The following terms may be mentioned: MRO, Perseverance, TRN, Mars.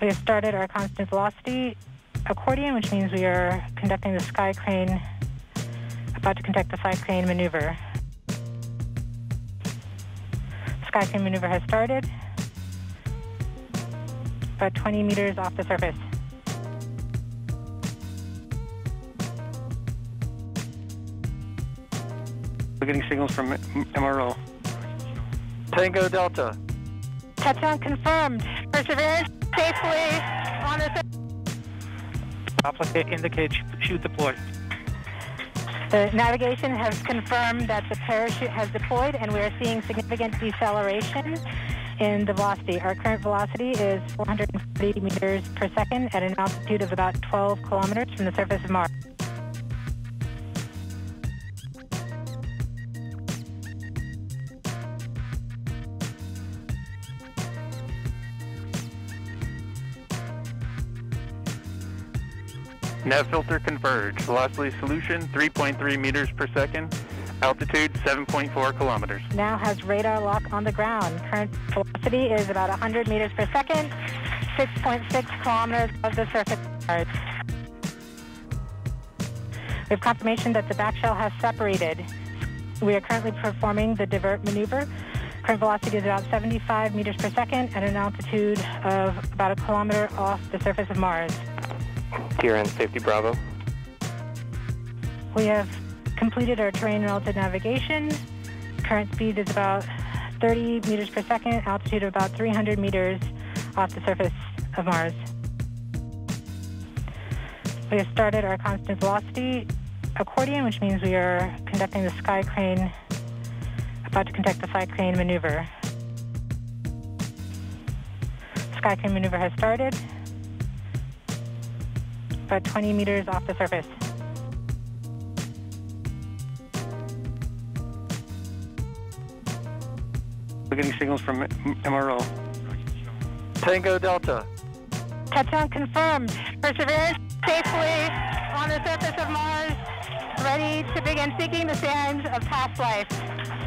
We have started our constant velocity accordion, which means we are conducting the sky crane, about to conduct the sky crane maneuver. Sky crane maneuver has started, about 20 meters off the surface. We're getting signals from MRO. Tango Delta. Touchdown confirmed. Perseverance safely on the surface. Applicate indicate chute deployed. The navigation has confirmed that the parachute has deployed, and we are seeing significant deceleration in the velocity. Our current velocity is 440 meters per second at an altitude of about 12 kilometers from the surface of Mars. Nav filter converge. Velocity solution 3.3 meters per second. Altitude 7.4 kilometers. Now has radar lock on the ground. Current velocity is about 100 meters per second, 6.6 kilometers above the surface of Mars. We have confirmation that the back shell has separated. We are currently performing the divert maneuver. Current velocity is about 75 meters per second at an altitude of about a kilometer off the surface of Mars. TRN safety, Bravo. We have completed our terrain relative navigation. Current speed is about 30 meters per second, altitude of about 300 meters off the surface of Mars. We have started our constant velocity accordion, which means we are conducting the sky crane, about to conduct the sky crane maneuver. Sky crane maneuver has started, about 20 meters off the surface. We're getting signals from MRO. Tango Delta. Touchdown confirmed. Perseverance safely on the surface of Mars, ready to begin seeking the signs of past life.